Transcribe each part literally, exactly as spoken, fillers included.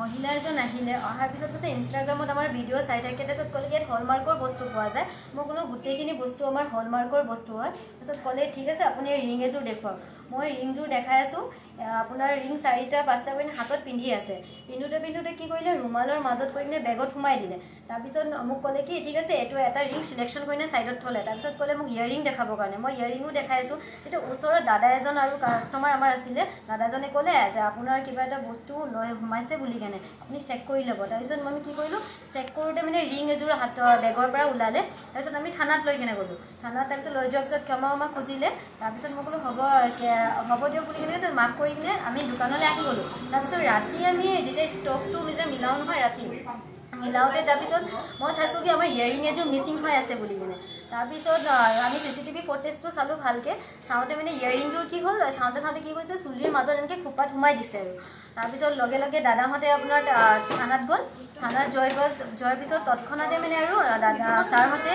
महिला एजन আহিলে অহাৰ পিছত কৈছে ইনষ্টাগ্ৰামত আমাৰ ভিডিঅ' চাই থাকে তেছত কলে ইয়াত হলমাৰ্কৰ বস্তু পোৱা যায় মই কলো গুটেখিনি বস্তু আমাৰ হলমাৰ্কৰ বস্তু হয় তেছত কলে ঠিক আছে আপুনি ৰিং এজো দেখো মই ৰিংজো দেখাই আছো আপোনাৰ ৰিং চাৰিটা পাঁচটা বইন হাতত পিন্ধি আছে পিন্ধুতে পিন্ধুতে কি কইলে ৰুমালৰ মাজত কইনে বেগত হুমাই দিলে তাৰ পিছত মোক কলে কি ঠিক আছে এটো এটা ৰিং সিলেকশন কইনে সাইডত থলে তাৰ পিছত কলে মোক ইয়াৰিং দেখাব কাৰণে মই ইয়াৰিংও দেখাই আছো এটা ওচৰৰ দাদা এজন আৰু কাস্টমাৰ আমাৰ আছিল দাদাজনে কলে যে আপোনাৰ কিবা এটা বস্তু লৈ হুমাইছে বুলি কেনে আপুনি চেক কৰি লব তাৰ পিছত মই কি কইলো চেক কৰোতে মানে ৰিং এজোৰ হাত বেগৰ পৰা উলালে তাৰ পিছত আমি থানাত লৈ কেনে গলো থানাত তাৰ পিছত লৈ যোৱাৰ পিছত ক্ষমা আমা খুজিলে তাৰ পিছত মই কলো হ'ব হ'ব দিও বুলি কেনে তাৰ মাক কই কিনে আমি দোকানলৈ আহি গলো তাৰ পিছত ৰাতি আমি যেতিয়া ষ্টকটো মিজা মিলাও নহয় ৰাতি মিলাওতে তাৰ পিছত মই চাইছো কি আমাৰ ইয়াৰিং এজোৰ মিসিং হৈ আছে বুলি কেনে तारपिছত आमी सीसीटीवी फुटेज तो सालो भालके साउते माने इयरिंग जोर की होल साउते साउते की कइसे सुलिर माजर एनके खुपात हुमाय दिसे तारपिছত लगे लगे दादा हते आपनर थानात गल थाना जयपर जय पिছত तत्खनाते माने आरो दादा सार हते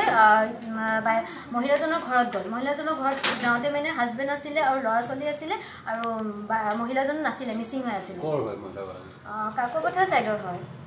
महिला जनर घरत गल महिला जनर घर जाउते माने हस्बैंड आसिले और लरा सली आसिले और महिला जन नासिले मिसिंग होय आसिले कोर होय महिला काको पठा साइडर होय